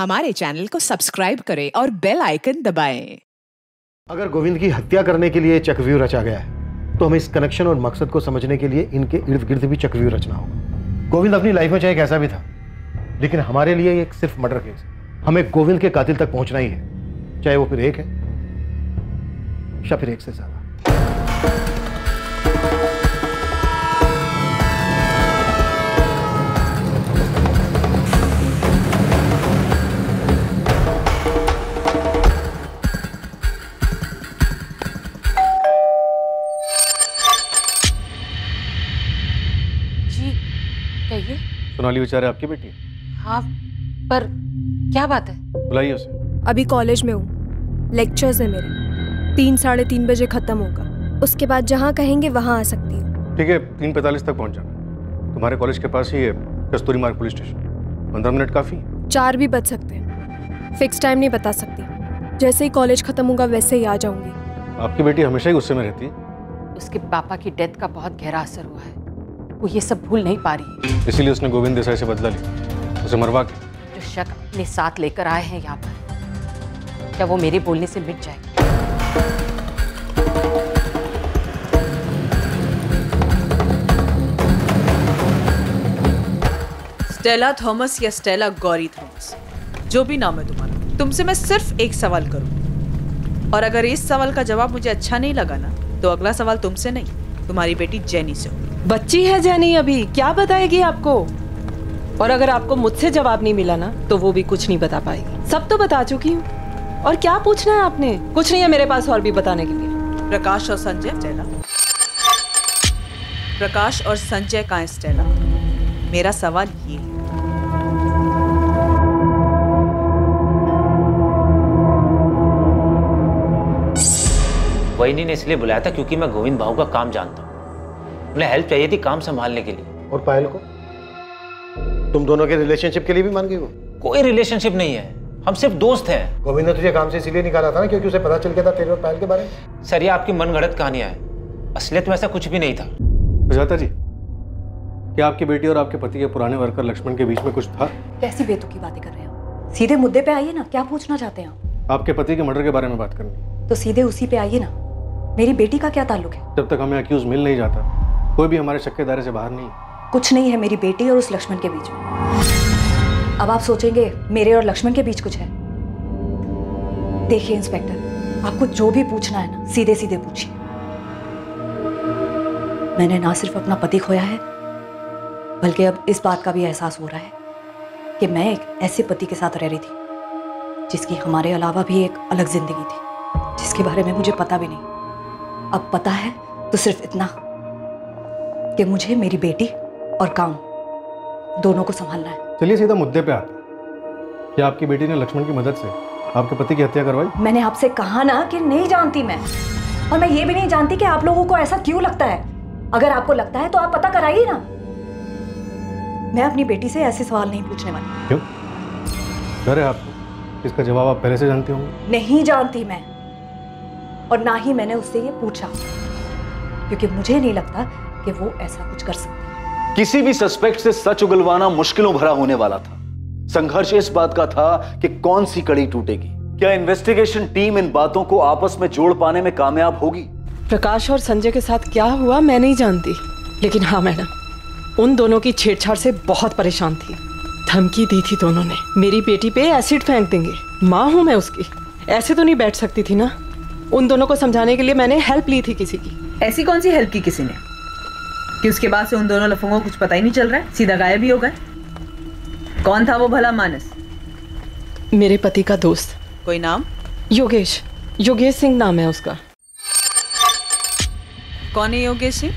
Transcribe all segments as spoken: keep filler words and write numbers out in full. हमारे चैनल को सब्सक्राइब करें और बेल आइकन दबाएं। अगर गोविंद की हत्या करने के लिए चक्रव्यूह रचा गया है तो हमें इस कनेक्शन और मकसद को समझने के लिए इनके इर्द गिर्द भी चक्रव्यूह रचना होगा। गोविंद अपनी लाइफ में चाहे कैसा भी था, लेकिन हमारे लिए ये सिर्फ मर्डर केस, हमें गोविंद के कातिल तक पहुंचना ही है, चाहे वो फिर एक है या फिर एक से ज्यादा। सोनाली विचारे आपकी बेटी है? हाँ, पर क्या बात है? बुलाइए उसे। अभी कॉलेज में हूँ, लेक्चर्स है मेरे, तीन साढ़े तीन बजे खत्म होगा, उसके बाद जहाँ कहेंगे वहाँ आ सकती हूँ। ठीक है, तीन पैंतालीस तक पहुँच जाना। तुम्हारे कॉलेज के पास ही है कस्तूरी मार्ग पुलिस स्टेशन, पंद्रह मिनट काफी। चार भी बच सकते हैं, फिक्स टाइम नहीं बता सकती, जैसे ही कॉलेज खत्म होगा वैसे ही आ जाऊंगी। आपकी बेटी हमेशा ही गुस्से में रहती है। उसके पापा की डेथ का बहुत गहरा असर हुआ है, वो ये सब भूल नहीं पा रही, इसीलिए उसने गोविंद देसाई से बदला लिया, उसे मरवा के। जो शक अपने साथ लेकर आए हैं यहाँ पर, क्या वो मेरे बोलने से मिट जाएगी? स्टेला थॉमस या स्टेला गौरी थॉमस, जो भी नाम है तुम्हारा, तुमसे मैं सिर्फ एक सवाल करूँ, और अगर इस सवाल का जवाब मुझे अच्छा नहीं लगा ना, तो अगला सवाल तुमसे नहीं, तुम्हारी बेटी जेनी से हो। बच्ची है जेनी, अभी क्या बताएगी आपको? और अगर आपको मुझसे जवाब नहीं मिला ना, तो वो भी कुछ नहीं बता पाएगी। सब तो बता चुकी हूँ, और क्या पूछना है आपने? कुछ नहीं है मेरे पास और भी बताने के लिए। प्रकाश और संजय स्टेला, प्रकाश और संजय कहाँ हैं स्टेला? मेरा सवाल ये है। वैनी ने इसलिए बुलाया था क्योंकि मैं गोविंद भाऊ का काम जानता हूँ, उन्हें हेल्प चाहिए थी काम संभालने के लिए। और पायल को? तुम दोनों के रिलेशनशिप के लिए भी मान गई हो? कोई रिलेशनशिप नहीं है, हम सिर्फ दोस्त हैं। गोविंद ने तुझे काम से इसीलिए निकाला था ना क्योंकि उसे पता चल गया था तेरे और पायल के बारे में। सर, ये आपकी मनगढ़ंत कहानियां हैं, असलियत में ऐसा कुछ भी नहीं था। सुजाता जी, क्या आपकी बेटी और आपके पति के पुराने वर्कर लक्ष्मण के बीच में कुछ था? कैसी बेतुकी बातें कर रहे हैं, सीधे मुद्दे पे आइए ना। क्या पूछना चाहते हैं? आपके पति के मर्डर के बारे में बात करनी, तो सीधे उसी पे आइए ना। मेरी बेटी का क्या ताल्लुक है? जब तक हमें अक्यूज मिल नहीं जाता, कोई भी हमारे शक के दायरे से बाहर नहीं। कुछ नहीं है मेरी बेटी और उस लक्ष्मण के बीच में। अब आप सोचेंगे मेरे और लक्ष्मण के बीच कुछ है। देखिए इंस्पेक्टर, आपको जो भी पूछना है ना, सीधे सीधे पूछिए। मैंने ना सिर्फ अपना पति खोया है, बल्कि अब इस बात का भी एहसास हो रहा है कि मैं एक ऐसे पति के साथ रह रही थी जिसकी हमारे अलावा भी एक अलग जिंदगी थी, जिसके बारे में मुझे पता भी नहीं। अब पता है तो सिर्फ इतना कि मुझे मेरी बेटी और काम दोनों को संभालना है। चलिए सीधा मुद्दे पे आते हैं। क्या आपकी बेटी ने लक्ष्मण की मदद से आपके पति की हत्या करवाई? मैंने आपसे कहा ना कि नहीं जानती मैं, और मैं ये भी नहीं जानती कि आप लोगों को ऐसा क्यों लगता है। अगर आपको लगता है तो आप पता कराइए ना। मैं अपनी बेटी से ऐसे सवाल नहीं पूछने वाली। क्यों? डर है आपको? इसका जवाब आप पहले से जानती होंगी। नहीं जानती मैं, और ना ही मैंने उससे ये पूछा, क्योंकि मुझे नहीं लगता कि वो ऐसा कुछ कर सकती। किसी भी सस्पेक्ट से सच उगलवाना मुश्किलों भरा होने वाला था। संघर्ष इस बात का था कि कौन सी कड़ी टूटेगी। क्या इन्वेस्टिगेशन टीम इन बातों को आपस में जोड़ पाने में कामयाब होगी? प्रकाश और संजय के साथ क्या हुआ मैं नहीं जानती, लेकिन हाँ मैडम, उन दोनों की छेड़छाड़ से बहुत परेशान थी। धमकी दी थी दोनों ने, मेरी बेटी पे एसिड फेंक देंगे। माँ हूँ मैं उसकी, ऐसे तो नहीं बैठ सकती थी ना। उन दोनों को समझाने के लिए मैंने हेल्प ली थी किसी की। ऐसी कौन सी हेल्प की किसी ने कि उसके बाद से उन दोनों लफंगों को कुछ पता ही नहीं चल रहा है, सीधा गायब ही हो गए। कौन था वो भला मानस? मेरे पति का दोस्त। कोई नाम? योगेश, योगेश सिंह नाम है उसका। कौन है योगेश सिंह,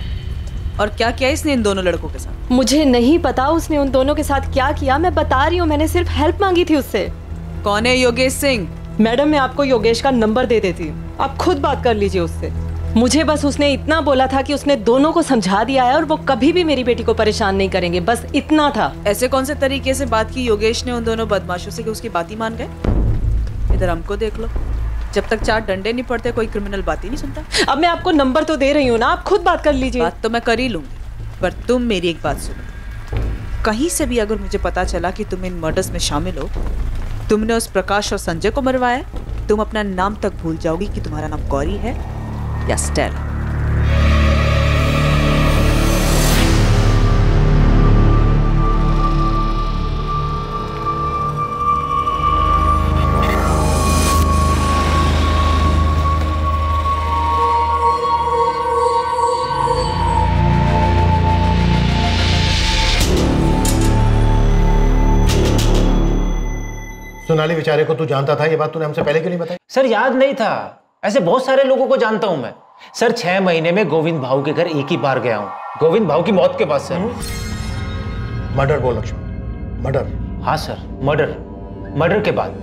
और क्या किया इसने इन दोनों लड़कों के साथ? मुझे नहीं पता उसने उन दोनों के साथ क्या किया, मैं बता रही हूँ मैंने सिर्फ हेल्प मांगी थी उससे। कौन है योगेश सिंह? मैडम, मैं आपको योगेश का नंबर दे देती हूँ, आप खुद बात कर लीजिए उससे। मुझे बस उसने इतना बोला था कि उसने दोनों को समझा दिया है और वो कभी भी मेरी बेटी को परेशान नहीं करेंगे, बस इतना था। ऐसे कौन से तरीके से बात की योगेश ने उन दोनों बदमाशों से कि उसकी बात ही मान गए? इधर हमको देख लो, जब तक चार डंडे नहीं पड़ते कोई क्रिमिनल बात ही नहीं सुनता। अब मैं आपको नंबर तो दे रही हूँ ना, आप खुद बात कर लीजिए। बात तो मैं कर ही लूंगी, पर तुम मेरी एक बात सुनो, कहीं से भी अगर मुझे पता चला कि तुम इन मर्डर्स में शामिल हो, तुमने उस प्रकाश और संजय को मरवाया। तुम अपना नाम तक भूल जाओगी कि तुम्हारा नाम गौरी है या स्टेला। सोनाली विचारे को तू जानता था, ये बात तूने हमसे पहले क्यों नहीं बताई? सर याद नहीं था, ऐसे बहुत सारे लोगों को जानता हूं मैं। सर छह महीने में गोविंद भाऊ के घर एक ही बार गया हूं, गोविंद भाऊ की मौत के बाद। सर मर्डर बोल लक्ष्मण, मर्डर। हाँ सर मर्डर, मर्डर के बाद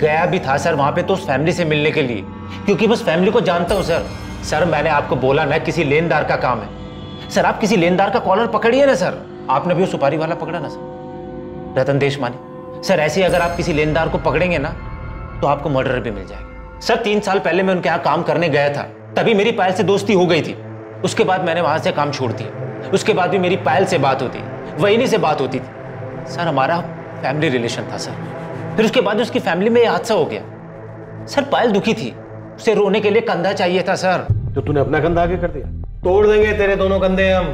गया भी था सर वहां पे तो उस फैमिली से मिलने के लिए, क्योंकि बस फैमिली को जानता हूँ सर। सर मैंने आपको बोला ना किसी लेनदार का काम है। सर आप किसी लेनदार का कॉलर पकड़िए ना सर, आपने भी वो सुपारी वाला पकड़ा ना सर, रतन देशमानी। सर ऐसे अगर आप किसी लेनदार को पकड़ेंगे ना तो आपको मर्डर भी मिल जाएगा। सर तीन साल पहले मैं उनके यहाँ काम करने गया था, तभी मेरी पायल से दोस्ती हो गई थी। उसके बाद मैंने वहाँ से काम छोड़ दिया। उसके बाद भी मेरी पायल से बात होती, वहीनी से बात होती थी। सर हमारा फैमिली रिलेशन था सर। फिर उसके बाद उसकी फैमिली में यह हादसा हो गया। सर पायल दुखी थी, उसे रोने के लिए कंधा चाहिए था सर। तो तूने अपना कंधा आगे कर दिया? तोड़ देंगे तेरे दोनों कंधे हम,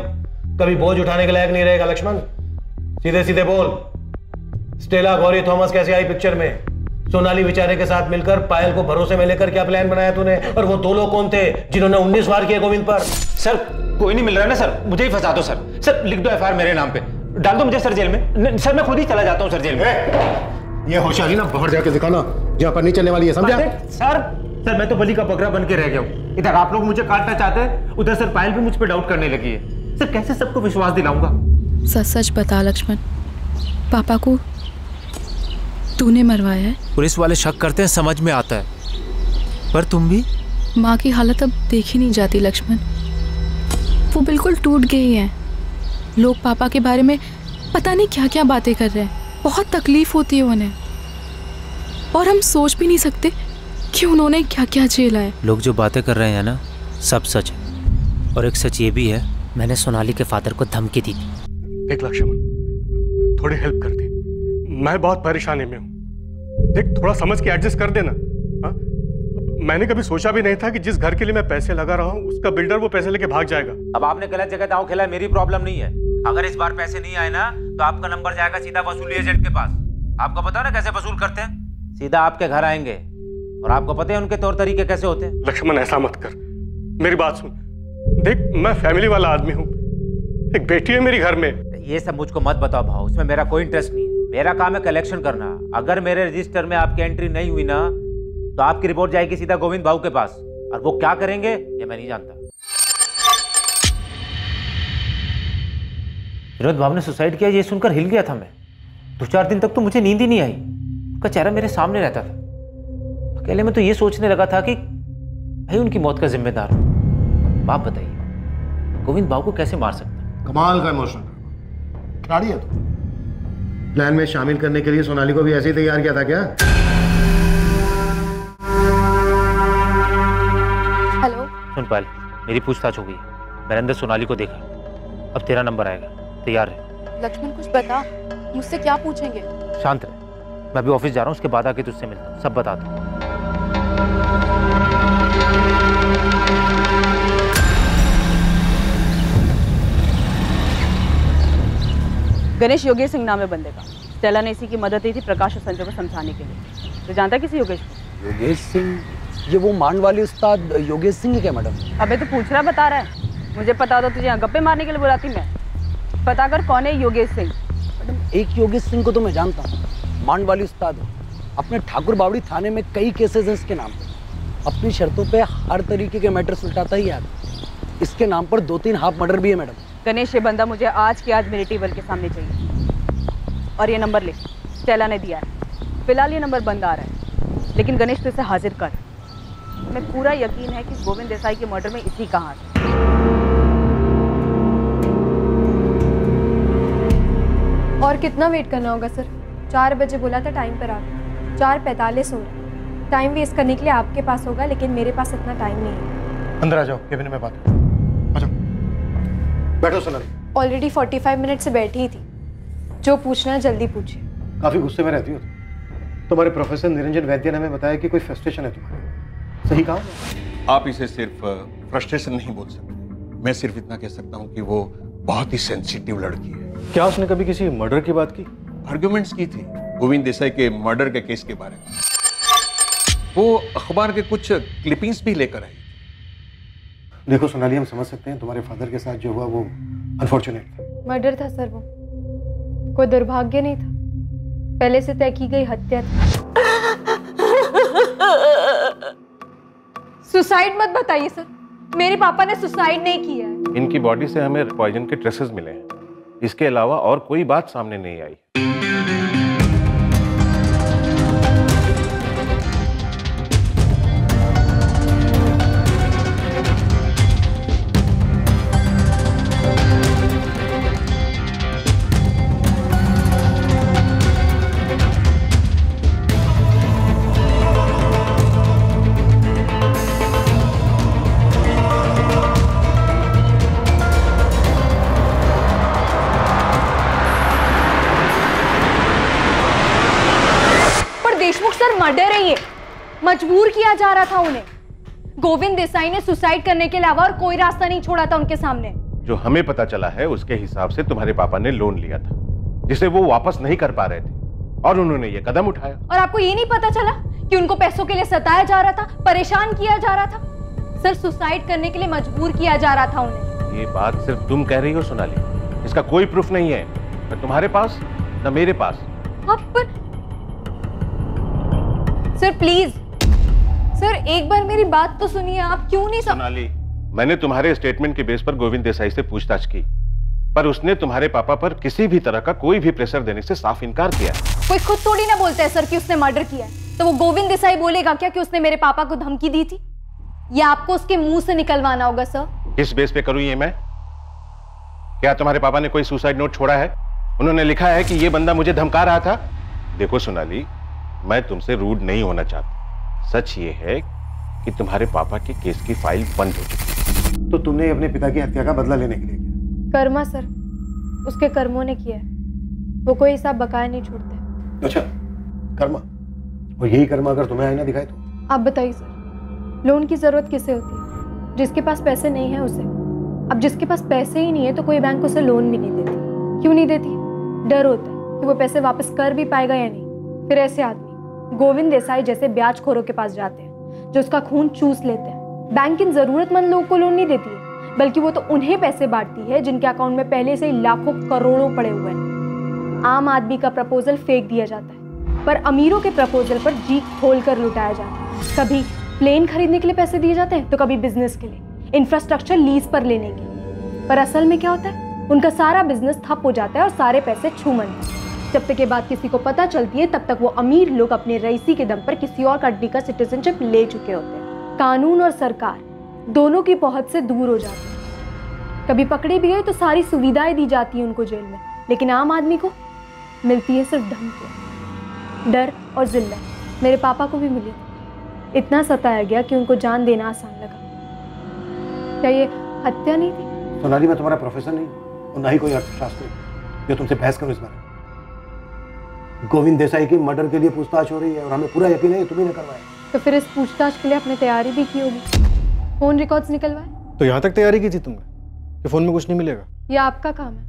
कभी बोझ उठाने के लायक नहीं रहेगा लक्ष्मण। सीधे सीधे बोल, स्टेला गौरी थॉमस कैसे आई पिक्चर में? सोनाली विचारे के साथ मिलकर पायल को भरोसे में लेकर क्या प्लान बनाया तूने? और वो दो लोग कौन थे जिन्होंने उन्नीस वार किए गोविंद पर? सर कोई नहीं मिल रहा ना सर, मुझे ही फंसा दो सर। सर लिख दो एफ आई आर मेरे नाम पे, डाल दो मुझे सर जेल में। सर मैं खुद ही चला जाता हूँ सर जेल में। ये होशियारी ना बाहर जाके दिखाना, यहाँ पर नहीं चलने वाली है, समझा? सर सर मैं तो बलि का बकरा बन के रह गया हूँ। इधर आप लोग मुझे काटना चाहते हैं, उधर सर पायल भी मुझ पर डाउट करने लगी है। सर कैसे सबको विश्वास दिलाऊंगा? सच सच बता लक्ष्मण, पापा को तूने मरवाया है? पुलिस वाले शक करते हैं, समझ में आता है, पर तुम भी? माँ की हालत अब देखी नहीं जाती लक्ष्मण, वो बिल्कुल टूट गई है। लोग पापा के बारे में पता नहीं क्या क्या बातें कर रहे हैं, बहुत तकलीफ होती है उन्हें। और हम सोच भी नहीं सकते कि उन्होंने क्या क्या झेला है। लोग जो बातें कर रहे हैं ना सब सच है, और एक सच ये भी है, मैंने सोनाली के फादर को धमकी दी थी। एक लक्ष्मण थोड़ी हेल्प कर दे, मैं बहुत परेशानी में हूँ। देख थोड़ा समझ के एडजस्ट कर देना। हाँ मैंने कभी सोचा भी नहीं था कि जिस घर के लिए मैं पैसे लगा रहा हूँ उसका बिल्डर वो पैसे लेके भाग जाएगा। अब आपने गलत जगह दांव खेला है, मेरी प्रॉब्लम नहीं है। अगर इस बार पैसे नहीं आए ना तो आपका नंबर जाएगा सीधा वसूली एजेंट के पास। आपको पता है ना कैसे वसूल करते हैं, सीधा आपके घर आएंगे। और आपको पता है उनके तौर तरीके कैसे होते हैं। लक्ष्मण ऐसा मत कर, मेरी बात सुन। देख मैं फैमिली वाला आदमी हूँ, एक बेटी है मेरी घर में। ये सब मुझको मत बताओ भाव, उसमें मेरा कोई इंटरेस्ट नहीं है। मेरा काम है कलेक्शन करना। अगर मेरे रजिस्टर में आपकी एंट्री नहीं हुई ना तो आपकी रिपोर्ट जाएगी सीधा गोविंद भाऊ के पास, और वो क्या करेंगे ये मैं नहीं जानता। विरोध भाव ने सुसाइड किया ये सुनकर हिल गया था मैं। दो चार दिन तक तो मुझे नींद ही नहीं आई, उनका चेहरा मेरे सामने रहता था। अकेले में तो ये सोचने लगा था कि भाई उनकी मौत का जिम्मेदार हूं। आप बताइए गोविंद भाऊ को कैसे मार सकता? कमाल का इमोशन खिलाड़ी है तू। प्लान में शामिल करने के लिए सोनाली को भी ऐसे ही तैयार किया था क्या? हेलो सुन पायल, मेरी पूछताछ हो गई, मैंने अंदर सोनाली को देखा। अब तेरा नंबर आएगा, तैयार है? लक्ष्मण कुछ बता, मुझसे क्या पूछेंगे? शांत रह, मैं अभी ऑफिस जा रहा हूँ, उसके बाद आके तुझसे मिलता हूँ, सब बता दूँ। गणेश योगेश सिंह नाम है बंदे का, स्टेला ने इसी की मदद दी थी प्रकाश और संजय को समझाने के लिए। तो जानता किसी योगेश को? योगेश सिंह, ये वो मान वाली उस्ताद योगेश सिंह है क्या मैडम? अबे तो पूछ रहा बता रहा है, मुझे पता था तुझे यहाँ गप्पे मारने के लिए बुलाती मैं। पता कर कौन है योगेश सिंह? मैडम एक योगेश सिंह को तो मैं जानता हूँ, मान वाली उस्ताद हो। अपने ठाकुर बावड़ी थाने में कई केसेज हैं इसके नाम पर। अपनी शर्तों पर हर तरीके के मैटर सुलटाता ही यार, इसके नाम पर दो तीन हाफ मर्डर भी है मैडम। गणेश ये बंदा मुझे आज के आज मेरे टेबल के सामने चाहिए, और ये नंबर ले, स्टेला ने दिया है। फिलहाल ये नंबर बंद आ रहा है, लेकिन गणेश तो इसे हाजिर कर। मैं पूरा यकीन है कि गोविंद देसाई के मर्डर में इसी का हाथ है। और कितना वेट करना होगा सर? चार बजे बोला था टाइम पर आप, चार पैंतालीस हो रहा। टाइम वेस्ट करने के लिए आपके पास होगा, लेकिन मेरे पास इतना टाइम नहीं है। अंदर आ जाओ, केबिन में बात। बैठो सोनाली। ऑलरेडी पैंतालीस मिनट से बैठी ही थी, जो पूछना है जल्दी पूछिए। काफी गुस्से में रहती हो तुम्हारे प्रोफेसर निरंजन वैद्य ने हमें बताया कि कोई फ्रस्ट्रेशन है तुम्हारी, सही कहा? आप इसे सिर्फ फ्रस्ट्रेशन नहीं बोल सकते, मैं सिर्फ इतना कह सकता हूँ कि वो बहुत ही सेंसिटिव लड़की है। क्या उसने कभी किसी मर्डर की बात की? आर्ग्यूमेंट्स की थी गोविंद देसाई के मर्डर के केस के बारे में। वो अखबार के कुछ क्लिपिंग्स भी लेकर आई। देखो सोनाली, हम समझ सकते हैं तुम्हारे फादर के साथ जो हुआ वो अनफॉर्चुनेट था। मर्डर था सर, वो कोई दुर्भाग्य नहीं था, पहले से तय की गई हत्या थी। सुसाइड मत बताइए सर, मेरे पापा ने सुसाइड नहीं किया है। इनकी बॉडी से हमें पॉइजन के ट्रेसेस मिले हैं, इसके अलावा और कोई बात सामने नहीं आई। मजबूर किया जा रहा था उन्हें। गोविंद देसाई ने सुसाइड करने के अलावा और कोई रास्ता नहीं छोड़ा था उनके सामने। जो हमें पता चला है उसके हिसाब से तुम्हारे पापा ने लोन लिया था जिसे वो वापस नहीं कर पा रहे थे और उन्होंने ये कदम उठाया। और आपको ये नहीं पता चला कि उनको पैसों के लिए सताया जा रहा था, परेशान किया जा रहा था सर, सुसाइड करने के लिए मजबूर किया जा रहा था उन्हें। ये बात सिर्फ तुम कह रही हो सोनाली, इसका कोई प्रूफ नहीं है न तुम्हारे पास न मेरे पास। सर प्लीज सर, एक बार मेरी बात तो सुनिए, आप क्यों नहीं सम... सोनाली, मैंने तुम्हारे स्टेटमेंट के बेस पर गोविंद देसाई से पूछताछ की पर उसने तुम्हारे पापा पर किसी भी तरह का कोई भी प्रेशर देने से साफ इनकार किया। कोई खुद थोड़ी ना बोलता है सर कि उसने मर्डर किया है, तो वो गोविंद देसाई बोलेगा क्या कि उसने मेरे पापा को धमकी दी थी? या आपको उसके मुंह से निकलवाना होगा सर। किस बेस पे करूँ ये मैं? क्या तुम्हारे पापा ने कोई सुसाइड नोट छोड़ा है? उन्होंने लिखा है कि ये बंदा मुझे धमका रहा था? देखो सोनाली, मैं तुमसे रूड नहीं होना चाहता, सच ये है कि तुम्हारे पापा के केस की फाइल बंद हो चुकी है। तो तुमने अपने पिता की हत्या का बदला लेने के लिए किया? कर्मा सर, उसके कर्मों ने किया है, वो कोई हिसाब बकाया नहीं छोड़ते। अच्छा कर्मा, और यही कर्मा अगर तुम्हें आईना दिखाए तो? आप बताइए सर, लोन की जरूरत किसे होती है? जिसके पास पैसे नहीं है उसे। अब जिसके पास पैसे ही नहीं है तो कोई बैंक उसे लोन भी नहीं देती। क्यों नहीं देती? डर होता है कि वो पैसे वापस कर भी पाएगा या नहीं। फिर ऐसे आदमी गोविंद देसाई जैसे ब्याजखोरों के पास जाते हैं जो उसका खून चूस लेते हैं। बैंक इन जरूरतमंद लोगों को लोन नहीं देती है, बल्कि वो तो उन्हें पैसे बांटती है जिनके अकाउंट में पहले से ही लाखों करोड़ों पड़े हुए हैं। आम आदमी का प्रपोजल फेंक दिया जाता है पर अमीरों के प्रपोजल पर जी खोल कर लुटाया जाता है। कभी प्लेन खरीदने के लिए पैसे दिए जाते हैं तो कभी बिजनेस के लिए, इंफ्रास्ट्रक्चर लीज पर लेने के लिए। पर असल में क्या होता है, उनका सारा बिजनेस ठप हो जाता है और सारे पैसे छूमन। जब तक ये बात किसी को पता चलती है तब तक वो अमीर लोग अपने रईसी के दम पर किसी और कंट्री का सिटीजनशिप ले चुके होते हैं। कानून और सरकार दोनों की पहुंच से दूर हो जाती है। कभी पकड़े भी गए तो सारी सुविधाएं दी जाती हैं उनको जेल में, लेकिन आम आदमी को मिलती है सिर्फ धमकी, डर और जिल्लत। मेरे पापा को भी मिली, इतना सताया गया कि उनको जान देना आसान लगा। क्या ये हत्या नहीं थी? सोनाली, मैं तुम्हारा प्रोफेसर नहीं और ना ही कोई अर्थशास्त्री जो तुमसे बहस करूँ इस बारे में। गोविंद देसाई की मर्डर के लिए पूछताछ हो रही है और हमें पूरा यकीन है तुम ही ने करवाया। तो फिर इस पूछताछ के लिए आपने तैयारी भी की होगी, फोन रिकॉर्ड्स निकलवाए। तो यहाँ तक तैयारी की थी तुमने कि फोन में कुछ नहीं मिलेगा? ये आपका काम है,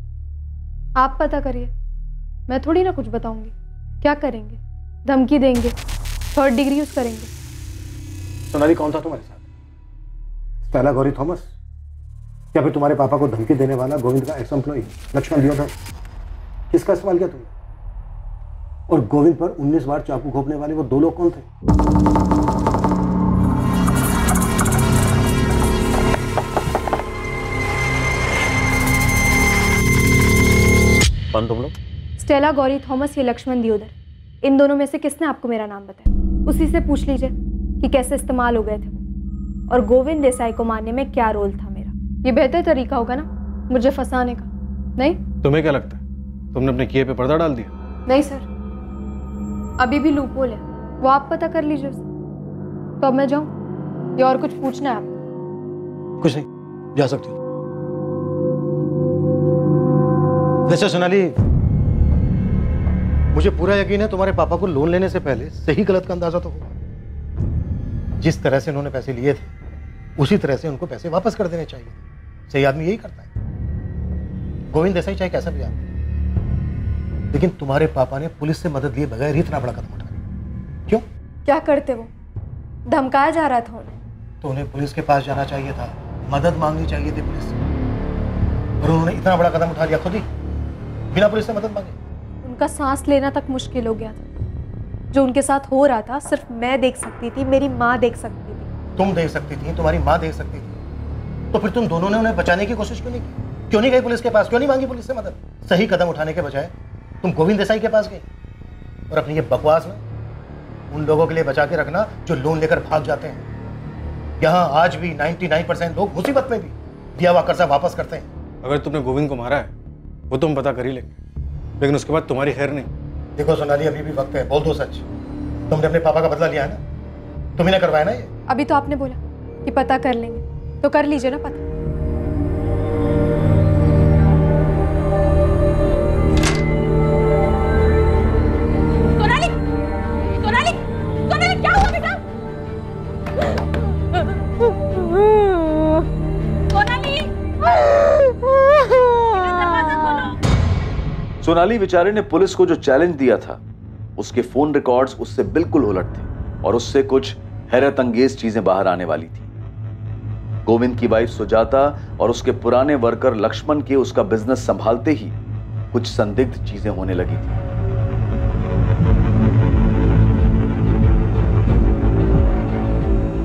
आप पता करिए, मैं थोड़ी ना कुछ बताऊंगी। क्या करेंगे? धमकी देंगे, थर्ड डिग्री यूज करेंगे। सोनाली, कौन था तुम्हारे साथ? Stella Gauri Thomas. या फिर तुम्हारे पापा को धमकी देने वाला गोविंद का एक्स एम्प्लॉई लक्ष्मण? किसका सवाल किया तुमने? और गोविंद पर उन्नीस बार चाकू घोंपने वाले वो दो लोग कौन थे? कौन तुम लोग? स्टेला गौरी थॉमस या लक्ष्मण दियोदर, इन दोनों में से किसने आपको मेरा नाम बताया उसी से पूछ लीजिए कि कैसे इस्तेमाल हो गए थे वो और गोविंद देसाई को मारने में क्या रोल था मेरा। ये बेहतर तरीका होगा ना मुझे फंसाने का, नहीं? तुम्हें क्या लगता है तुमने अपने किए पे पर्दा डाल दिया? नहीं सर, अभी भी लूपहोल है, वो आप पता कर लीजिए। तो अब मैं जाऊं या और कुछ पूछना है आपको? कुछ नहीं, जा सकती हो। वैसे सोनाली, मुझे पूरा यकीन है तुम्हारे पापा को लोन लेने से पहले सही गलत का अंदाजा तो होगा। जिस तरह से उन्होंने पैसे लिए थे उसी तरह से उनको पैसे वापस कर देने चाहिए। सही आदमी यही करता है। गोविंद देसाई चाहे कैसा भी आदमी, लेकिन तुम्हारे पापा ने पुलिस से मदद लिए बगैर ही इतना बड़ा कदम उठा लिया। क्यों? क्या करते वो? धमकाया जा रहा था उन्हें। तो उन्हें पुलिस के पास जाना चाहिए था, मदद मांगनी चाहिए थी पुलिस से, और उन्होंने इतना बड़ा कदम उठा लिया खुद ही बिना पुलिस से मदद मांगे। उनका सांस लेना तक मुश्किल हो गया था। जो उनके साथ हो रहा था सिर्फ मैं देख सकती थी, मेरी माँ देख सकती थी। तुम देख सकती थी, तुम्हारी माँ देख सकती थी, तो फिर तुम दोनों ने उन्हें बचाने की कोशिश क्यों नहीं की? क्यों नहीं गई पुलिस के पास? क्यों नहीं मांगी पुलिस से मदद? सही कदम उठाने के बजाय तुम गोविंद देसाई के पास गई और अपनी ये बकवास में उन लोगों के लिए बचा के रखना जो लोन लेकर भाग जाते हैं। यहाँ आज भी नाइन्टी नाइन परसेंट लोग मुसीबत में भी दिया हुआ कर्जा वापस करते हैं। अगर तुमने गोविंद को मारा है वो तुम पता कर ही लेंगे, लेकिन उसके बाद तुम्हारी खैर नहीं। देखो सोनाली, अभी भी वक्त है, बोल दो सच। तुमने अपने पापा का बदला लिया है ना, तुम्हें करवाया ना ये? अभी तो आपने बोला कि पता कर लेंगे, तो कर लीजिए ना पता। सोनाली, सोनाली, सोनाली, क्या हुआ बेटा? सोनाली, दरवाजा खोलो। सोनाली विचारे ने पुलिस को जो चैलेंज दिया था उसके फोन रिकॉर्ड्स उससे बिल्कुल उलट थे और उससे कुछ हैरत अंगेज चीजें बाहर आने वाली थी। गोविंद की वाइफ सुजाता और उसके पुराने वर्कर लक्ष्मण के उसका बिजनेस संभालते ही कुछ संदिग्ध चीजें होने लगी थी।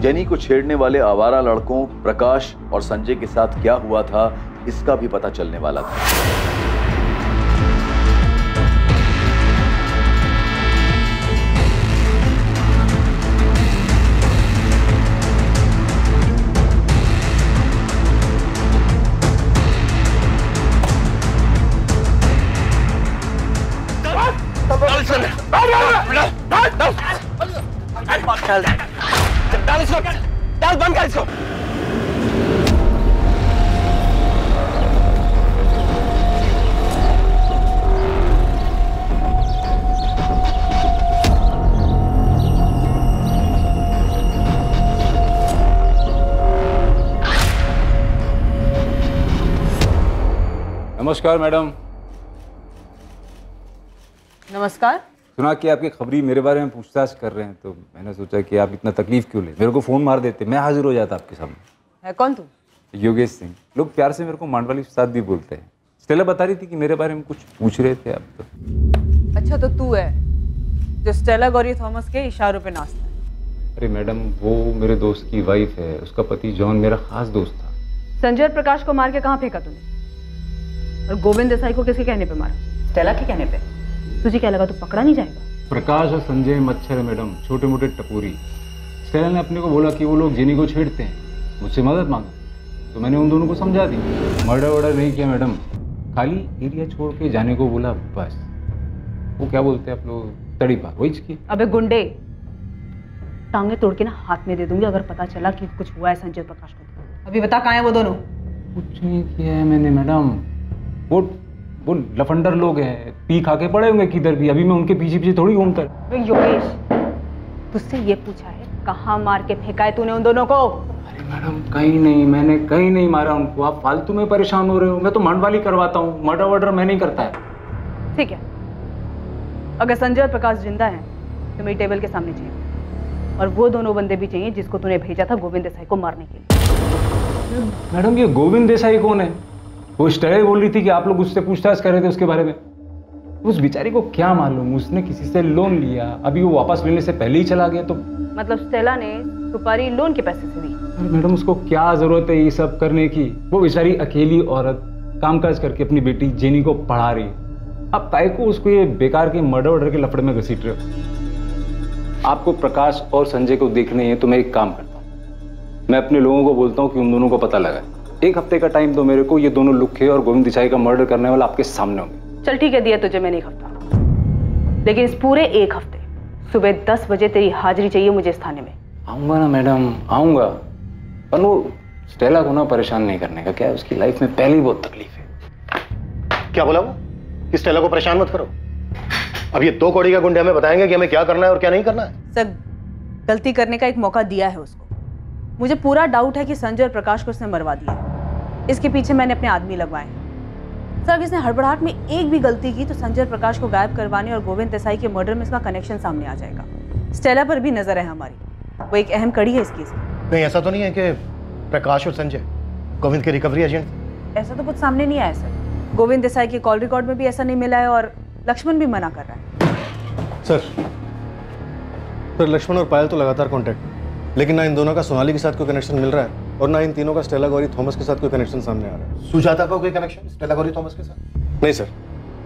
जेनी को छेड़ने वाले आवारा लड़कों प्रकाश और संजय के साथ क्या हुआ था इसका भी पता चलने वाला था। डाल डाल इसको, डाल बंद कर इसको। नमस्कार मैडम। नमस्कार। सुना कि आपकी खबरी मेरे बारे में पूछताछ कर रहे हैं, तो मैंने सोचा कि आप इतना तकलीफ क्यों ले, मेरे को फ़ोन मार देते, मैं हाजिर हो जाता आपके सामने। है कौन तू? योगेश सिंह। लोग प्यार से मेरे को मांडवाली उस्ताद भी बोलते हैं। स्टेला बता रही थी कि मेरे बारे में कुछ पूछ रहे थे आप। तो अच्छा, तो तू है जो स्टेला गौरी थॉमस के इशारों पर नाचता है? अरे मैडम, वो मेरे दोस्त की वाइफ है, उसका पति जॉन मेरा खास दोस्त था। संजय और प्रकाश को मार के कहाँ फेंका तूने? और गोविंद देसाई को किसके कहने पर मारा? स्टेला के कहने पर। तुझे क्या लगा तू पकड़ा नहीं जाएगा? प्रकाश और संजय मच्छर है मैडम, छोटे मोटे टपोरी। स्टेला ने अपने को बोला कि वो लोग जेनी को छेड़ते हैं, मुझसे मदद मांगा, तो मैंने उन दोनों को समझा दी। मर्डर वर्डर नहीं किया मैडम, खाली एरिया छोड़ के जाने को बोला, बस। वो क्या बोलते हैं आप लोग, तड़ी पार, वही चीज। अबे गुंडे, टांगे तोड़ के ना हाथ में दे दूंगी अगर पता चला कि कुछ हुआ है संजय प्रकाश को। अभी बता कहाँ है वो दोनों? कुछ नहीं किया है मैंने मैडम, वो वो लफंडर लोग हैं, पी खा के पड़े होंगे किधर भी, अभी मैं उनके पीछे पीछे थोड़ी घूमता। योगेश, तुझसे ये पूछा है कहाँ मार के फेंका है तूने उन दोनों को? अरे मैडम कहीं नहीं, मैंने कहीं नहीं मारा उनको, आप फालतू में परेशान हो रहे हो। मैं तो मांडवाली करवाता हूँ, मर्डर वर्डर मैं नहीं करता है। ठीक है, अगर संजय और प्रकाश जिंदा है तो मेरी टेबल के सामने चाहिए, और वो दोनों बंदे भी चाहिए जिसको तूने भेजा था गोविंद देसाई को मारने के लिए। मैडम ये गोविंद देसाई कौन है? वो स्टेला बोल रही थी कि आप लोग उससे पूछताछ कर रहे थे उसके बारे में। उस बेचारी को क्या मालूम, उसने किसी से लोन लिया, अभी वो वापस लेने से पहले ही चला गया। तो मतलब स्टेला ने सुपारी लोन के पैसे से दी? अरे मैडम उसको क्या जरूरत है ये सब करने की, वो बेचारी अकेली औरत कामकाज करके अपनी बेटी जेनी को पढ़ा रही है। आप ताई को उसको ये बेकार के मर्डर वर्डर के लफड़े में घसीट रहे हो। आपको प्रकाश और संजय को देखने हैं तो मैं एक काम करता हूँ, मैं अपने लोगों को बोलता हूँ कि उन दोनों को पता लगा, एक हफ्ते का टाइम दो मेरे को, ये दोनों लुखे और गोविंद देसाई का मर्डर करने वाला आपके सामने होंगे। चल ठीक है, दिया तुझे मैंने एक हफ्ता, लेकिन इस पूरे एक हफ्ते सुबह दस बजे तेरी हाजिरी चाहिए मुझे इस थाने में। आऊँगा ना मैडम, आऊँगा, पर वो स्टेला को ना परेशान नहीं करने का, क्या है उसकी लाइफ में पहले ही बहुत तकलीफ है। क्या बोला वो? कि स्टेला को परेशान मत करो। अब ये दो कौड़ी का गुंडे हमें बताएंगे कि हमें क्या करना है और क्या नहीं करना है। सर, गलती करने का एक मौका दिया है उसको। मुझे पूरा डाउट है कि संजय और प्रकाश को उसने मरवा दिया। इसके पीछे मैंने अपने आदमी लगवाए। सर, अगर इसने हड़बड़ाहट में एक भी गलती की तो संजय और प्रकाश को गायब करवाने और गोविंद देसाई के मर्डर में इसका कनेक्शन सामने आ जाएगा। स्टेला पर भी नजर है हमारी, वो एक अहम कड़ी है इस केस में। नहीं, ऐसा तो नहीं है कि प्रकाश और संजय गोविंद के रिकवरी एजेंट? ऐसा तो कुछ सामने नहीं आया सर। गोविंद देसाई के कॉल रिकॉर्ड में भी ऐसा नहीं मिला है और लक्ष्मण भी मना कर रहा है। सर सर लक्ष्मण और पायल तो लगातार कांटेक्ट, लेकिन ना इन दोनों का सोनाली के साथ कोई कनेक्शन मिल रहा है और ना इन तीनों का स्टेला गौरी थॉमस के साथ कोई कनेक्शन सामने आ रहा है। सुजाता का कोई कनेक्शन स्टेला गौरी थॉमस के साथ? नहीं सर,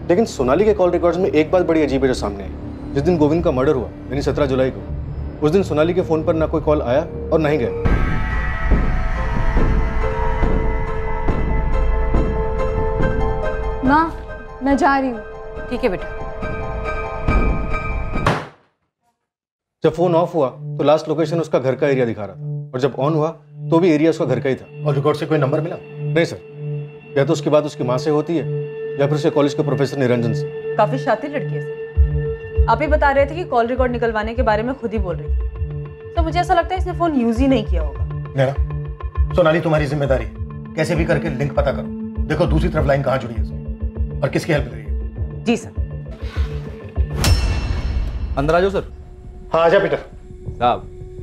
लेकिन सोनाली के कॉल रिकॉर्ड्स में एक बात बड़ी अजीब है जो सामने आई। जिस दिन गोविंद का मर्डर हुआ, यानी सत्रह जुलाई को, उस दिन सोनाली के फोन पर ना कोई कॉल आया और ना ही गया। माँ, मैं जा रही हूँ। ठीक है बेटा। जब फोन ऑफ हुआ तो लास्ट लोकेशन उसका घर का एरिया दिखा रहा था और जब ऑन हुआ तो भी एरिया उसका घर का ही था। और रिकॉर्ड से कोई नंबर मिला? नहीं सर, या तो उसकी बात उसकी माँ से होती है या फिर उसके कॉलेज के प्रोफेसर निरंजन से। काफी शातिर लड़की है सर। आप ही बता रहे थे कि कॉल रिकॉर्ड निकलवाने के बारे में खुद ही बोल रही थी। तो मुझे ऐसा लगता है इसने फोन यूज ही नहीं किया होगा। सोनाली, तुम्हारी जिम्मेदारी कैसे भी करके लिंक पता करो। देखो दूसरी तरफ लाइन कहाँ जुड़ी है और किसकी हेल्प करिए। जी सर। अंदर आ जाओ सर। हाँ, आजा पीटर। साहब,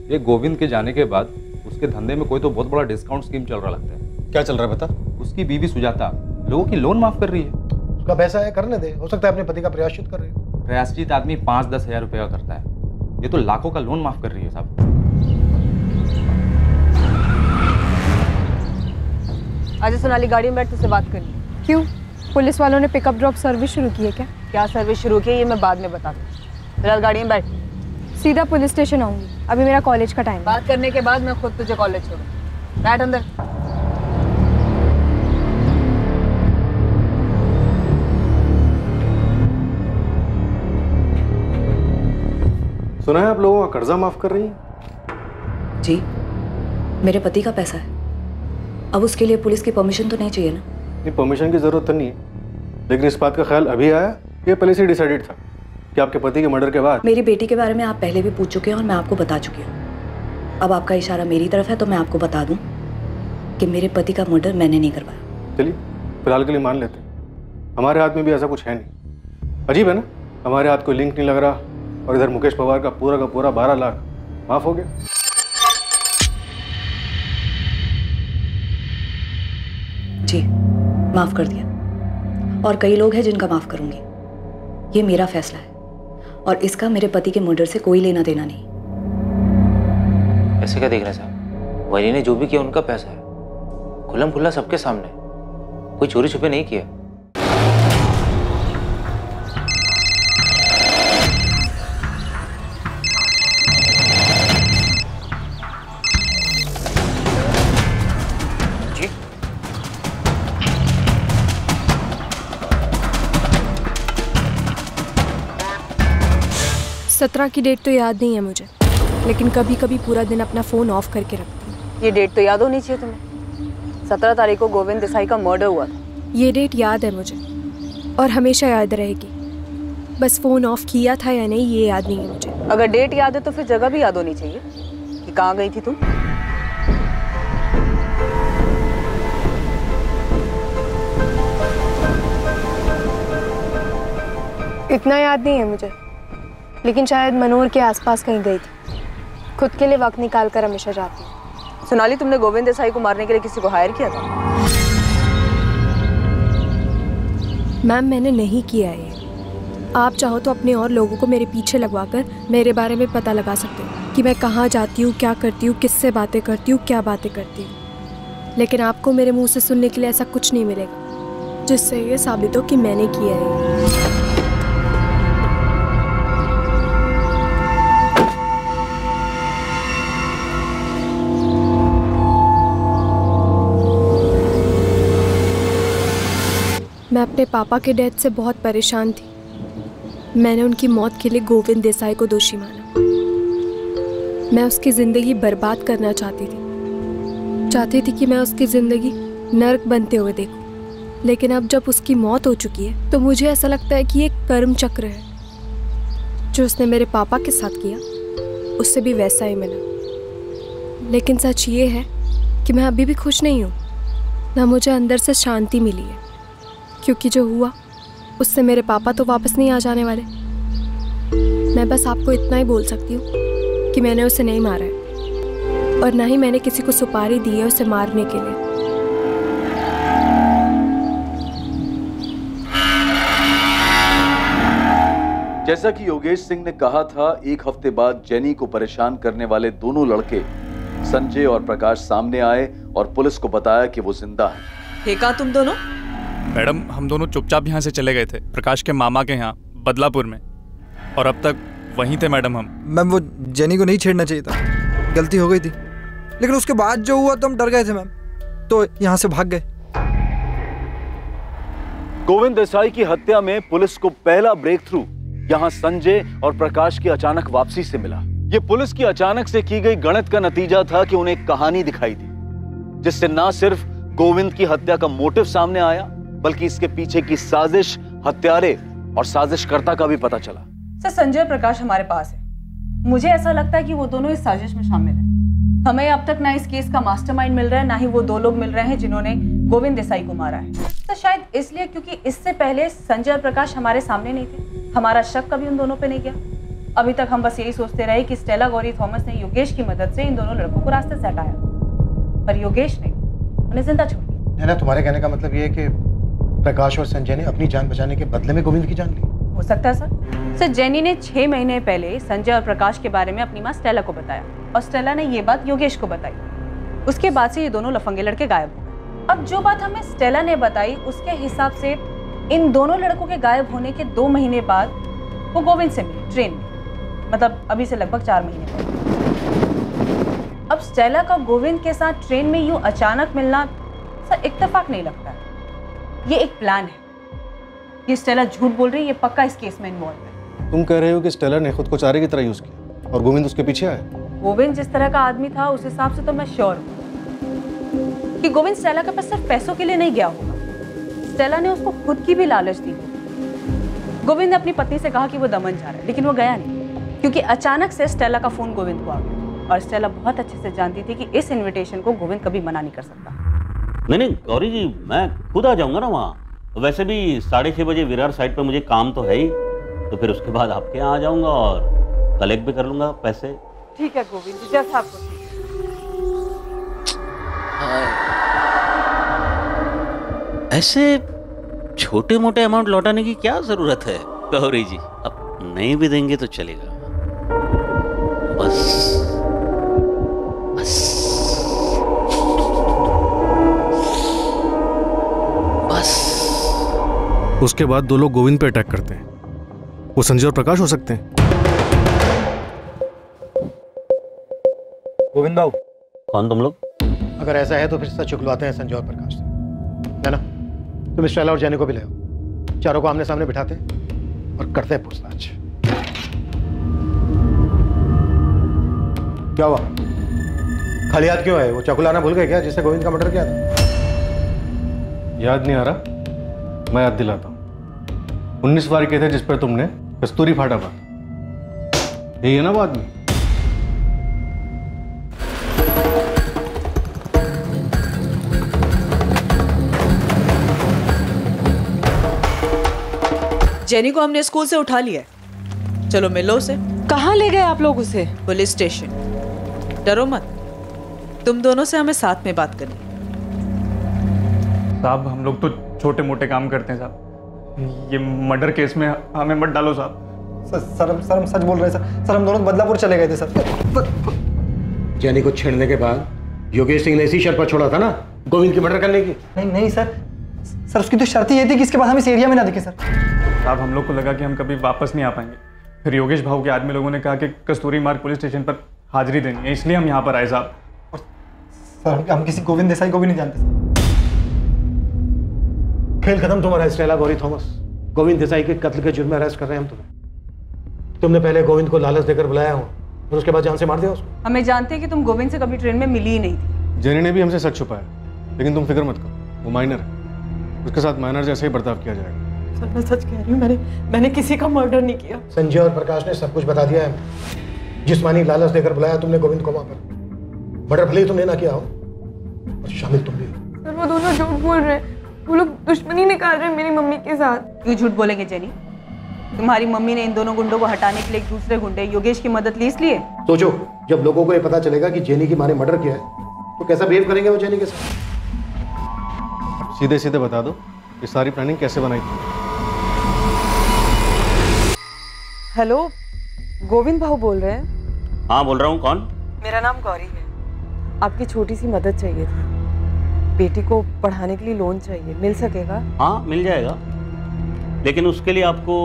ये गोविंद के जाने के बाद उसके धंधे में कोई तो बहुत बड़ा डिस्काउंट स्कीम चल रहा लगता है। क्या चल रहा है बता? उसकी बीवी सुजाता लोगों की लोन माफ कर रही है। उसका पैसा है, करने दे। हो सकता है अपने पति का प्रायश्चित कर रही हो। प्रायश्चित आदमी पाँच दस हजार रुपये का करता है, ये तो लाखों का लोन माफ कर रही है साहब। आजा सोनाली, गाड़ी में बैठ, तुझसे बात करनी। क्यों? पुलिस वालों ने पिकअप ड्रॉप सर्विस शुरू की है क्या? क्या सर्विस शुरू की है ये मैं बाद में बता दूँ। फिलहाल गाड़ी में बैठ, सीधा पुलिस स्टेशन आऊंगी। अभी मेरा कॉलेज का टाइम। बात करने के बाद मैं खुद तुझे कॉलेज छोड़ूंगी। बैठ अंदर। सुना है आप लोगों का कर्जा माफ कर रही है? जी, मेरे पति का पैसा है। अब उसके लिए पुलिस की परमिशन तो नहीं चाहिए ना? नहीं, परमिशन की जरूरत तो नहीं है, लेकिन इस बात का ख्याल अभी आया। ये पहले से डिसाइडेड था कि आपके पति के मर्डर के बाद। मेरी बेटी के बारे में आप पहले भी पूछ चुके हैं और मैं आपको बता चुकी हूँ। अब आपका इशारा मेरी तरफ है तो मैं आपको बता दूँ कि मेरे पति का मर्डर मैंने नहीं करवाया। चलिए, फिलहाल के लिए मान लेते हैं। हमारे हाथ में भी ऐसा कुछ है नहीं। अजीब है ना, हमारे हाथ कोई लिंक नहीं लग रहा और इधर मुकेश पवार का पूरा का पूरा बारह लाख माफ हो गया। जी, माफ कर दिया। और कई लोग हैं जिनका माफ करूंगी। ये मेरा फैसला है और इसका मेरे पति के मर्डर से कोई लेना देना नहीं। ऐसे क्या देख रहे साहब? वैरी ने जो भी किया उनका पैसा है, खुल्लम खुल्ला सबके सामने। कोई चोरी छुपे नहीं किया। सत्रह की डेट तो याद नहीं है मुझे, लेकिन कभी कभी पूरा दिन अपना फ़ोन ऑफ करके रखती हूँ। ये डेट तो याद होनी चाहिए तुम्हें। सत्रह तारीख को गोविंद देसाई का मर्डर हुआ था। ये डेट याद है मुझे और हमेशा याद रहेगी। बस फ़ोन ऑफ किया था या नहीं ये याद नहीं है मुझे। अगर डेट याद है तो फिर जगह भी याद होनी चाहिए कि कहाँ गई थी तुम। इतना याद नहीं है मुझे, लेकिन शायद मनोर के आसपास कहीं गई थी। खुद के लिए वक्त निकाल कर हमेशा जाती हूँ। सोनाली, तुमने गोविंद देसाई को मारने के लिए किसी को हायर किया था? मैम, मैंने नहीं किया है। आप चाहो तो अपने और लोगों को मेरे पीछे लगवाकर मेरे बारे में पता लगा सकते हो कि मैं कहाँ जाती हूँ, क्या करती हूँ, किससे बातें करती हूँ, क्या बातें करती हूँ। लेकिन आपको मेरे मुँह से सुनने के लिए ऐसा कुछ नहीं मिलेगा जिससे ये साबित हो कि मैंने किया है। मैं अपने पापा के डेथ से बहुत परेशान थी। मैंने उनकी मौत के लिए गोविंद देसाई को दोषी माना। मैं उसकी ज़िंदगी बर्बाद करना चाहती थी। चाहती थी कि मैं उसकी ज़िंदगी नर्क बनते हुए देखूं। लेकिन अब जब उसकी मौत हो चुकी है तो मुझे ऐसा लगता है कि एक कर्म चक्र है जो उसने मेरे पापा के साथ किया उससे भी वैसा ही मिला। लेकिन सच ये है कि मैं अभी भी खुश नहीं हूँ, ना मुझे अंदर से शांति मिली है, क्योंकि जो हुआ उससे मेरे पापा तो वापस नहीं आ जाने वाले। मैं बस आपको इतना ही बोल सकती हूँ कि मैंने उसे नहीं मारा है और ना ही मैंने किसी को सुपारी दी है उसे मारने के लिए। जैसा कि योगेश सिंह ने कहा था, एक हफ्ते बाद जेनी को परेशान करने वाले दोनों लड़के संजय और प्रकाश सामने आए और पुलिस को बताया कि वो जिंदा है। ठेका तुम दोनों? मैडम, हम दोनों चुपचाप यहाँ से चले गए थे, प्रकाश के मामा के यहाँ बदलापुर में, और अब तक वहीं थे मैडम हम। मैम, वो जेनी को नहीं छेड़ना चाहिए था, गलती हो गई थी, लेकिन उसके बाद जो हुआ तो हम डर गए थे मैम, तो यहाँ से भाग गए। गोविंद देसाई की हत्या में पुलिस को पहला ब्रेक थ्रू यहाँ संजय और प्रकाश की अचानक वापसी से मिला। ये पुलिस की अचानक से की गई गणित का नतीजा था कि उन्हें एक कहानी दिखाई दी जिससे ना सिर्फ गोविंद की हत्या का मोटिव सामने आया, बल्कि इसके पीछे की साजिश, हत्यारे और साजिशकर्ता का भी पता चला। सर, संजय और प्रकाश हमारे पास है। मुझे ऐसा लगता है कि वो दोनों इस साजिश में शामिल हैं। हमें अब तक ना इस केस का मास्टरमाइंड मिल रहा है, ना ही वो दो लोग मिल रहे हैं जिन्होंने गोविंद देसाई को मारा है। तो शायद इसलिए क्योंकि इससे पहले संजय और प्रकाश हमारे सामने नहीं थे, हमारा शक कभी उन दोनों पे नहीं गया। अभी तक हम बस यही सोचते रहे कि स्टेला गौरी थॉमस ने योगेश की मदद से इन दोनों लड़कों को रास्ते से हटाया, पर योगेश ने उन्हें जिंदा छोड़ दिया। नैना, तुम्हारे कहने का मतलब ये है कि प्रकाश और संजय ने अपनी जान बचाने के बदले में गोविंद की जान ली? हो सकता है सर। सर, जेनी ने छह महीने पहले संजय और प्रकाश के बारे में अपनी माँ स्टेला को बताया और स्टेला ने ये बात योगेश को बताई। उसके बाद से ये दोनों लफंगे लड़के गायब हो गए। अब जो बात हमें स्टेला ने बताई उसके हिसाब से इन दोनों लड़कों के गायब होने के दो महीने बाद वो गोविंद से मिले ट्रेन में, मतलब अभी से लगभग चार महीने। अब स्टेला का गोविंद के साथ ट्रेन में यूं अचानक मिलना सर इत्तेफाक नहीं लगता। ये एक प्लान है, ये स्टेला झूठ बोल रही है, ये पक्का इस केस में इन्वॉल्व है। तुम कह रहे हो कि स्टेला ने खुद को चारे की तरह यूज किया और गोविंद उसके पीछे आया? गोविंद जिस तरह का आदमी था उस हिसाब से तो मैं श्योर हूँ कि गोविंद स्टेला के पास सिर्फ पैसों के लिए नहीं गया होगा, स्टेला ने उसको खुद की भी लालच दी। गोविंद ने अपनी पत्नी से कहा कि वो दमन जा रहा है, लेकिन वो गया नहीं क्योंकि अचानक से स्टेला का फोन गोविंद को आ गया और स्टेला बहुत अच्छे से जानती थी कि इस इनविटेशन को गोविंद कभी मना नहीं कर सकता। नहीं नहीं गौरी जी, मैं खुद आ जाऊंगा ना वहाँ, वैसे भी साढ़े छः बजे विरार साइड पर मुझे काम तो है ही, तो फिर उसके बाद आपके यहाँ आ जाऊंगा और कलेक्ट भी कर लूंगा पैसे। ठीक है गोविंद जी, जैसा आपको। ऐसे छोटे मोटे अमाउंट लौटाने की क्या जरूरत है गौरी जी, अब नहीं भी देंगे तो चलेगा। बस बस बस उसके बाद दो लोग गोविंद पे अटैक करते हैं, वो संजय और प्रकाश हो सकते हैं। गोविंद बाबू कौन तुम लोग? अगर ऐसा है तो फिर सच चुकलवाते हैं संजय और प्रकाश से। है ना, तुम स्टेला और जेनी को भी ले आओ, चारों को आमने सामने बिठाते और करते हैं पूछताछ। क्या हुआ, खाली याद क्यों है? वो चाकू लाना भूल गए क्या जिससे गोविंद का मर्डर किया था? याद नहीं आ रहा, मैं याद दिलाता हूँ। उन्नीस बार के थे जिस पर तुमने कस्तूरी फाटा मारा, यही है ना वो आदमी? जेनी को हमने स्कूल से उठा लिया है, चलो मिलो उसे। कहाँ ले गए आप लोग उसे? Police station. डरो मत, तुम दोनों से हमें साथ में बात करनी। साहब, हम लोग तो छोटे मोटे काम करते हैं साहब, ये मर्डर केस में हमें मत डालो साहब। सर हम सर हम सच बोल रहे हैं सर, सर हम दोनों बदलापुर चले गए थे सर। जेनी को छेड़ने के बाद योगेश सिंह ने इसी शर्त पर छोड़ा था ना गोविंद की मर्डर करने की? नहीं नहीं सर, सर उसकी तो शर्त ये थी कि इसके बाद हम इस एरिया में ना दिखे सर। साहब, हम लोग को लगा कि हम कभी वापस नहीं आ पाएंगे, फिर योगेश भाव के आदमी लोगों ने कहा कि कस्तूरी मार्ग पुलिस स्टेशन पर हाजिरी देनी है, इसलिए हम यहाँ पर आए साहब। और सर हम किसी गोविंद देसाई को भी नहीं जानते। खेल खत्म तुम्हारा स्टेला गौरी थॉमस। गोविंद देसाई के कत्ल के जुर्म में अरेस्ट कर रहे हैं हम तुम्हें। तुमने पहले गोविंद को लालच देकर बुलाया हो और उसके बाद जान से मार दिया उसको। हमें जानते हैं कि तुम गोविंद से कभी ट्रेन में मिली ही नहीं थी। जेनी ने भी हमसे सच छुपाया, लेकिन तुम फिक्र मत करो, वो माइनर है, उसके साथ माइनर जैसे ही बर्ताव किया जाएगा। सर मैं सच कह रही हूँ, मैंने मैंने किसी का मर्डर नहीं किया। संजय और प्रकाश ने सब कुछ बता दिया है। जिस्मानी लालच देकर बुलाया तुमने गोविंद को वहाँ पर, मर्डर भले ही तुमने ना किया हो और शामिल तुम भी हो। सर वो दोनों झूठ बोल रहे हैं, वो लोग दुश्मनी निकाल रहे हैं मेरी मम्मी के साथ। क्यों झूठ बोलेंगे जेनी, तुम्हारी मम्मी ने इन दोनों गुंडों को हटाने के लिए एक दूसरे गुंडे योगेश की मदद ली इसलिए। सोचो जब लोगों को ये पता चलेगा कि जेनी की मां ने मर्डर किया है तो कैसा बिहेव करेंगे वो जेनी के साथ। सीधे सीधे बता दो ये सारी प्लानिंग कैसे बनाई थी? हेलो गोविंद भाऊ बोल रहे हैं? हाँ बोल रहा हूँ। कौन? मेरा नाम गौरी है। आपकी छोटी सी मदद चाहिए थी, बेटी को पढ़ाने के लिए लोन चाहिए, मिल सकेगा? हाँ मिल जाएगा, लेकिन उसके लिए आपको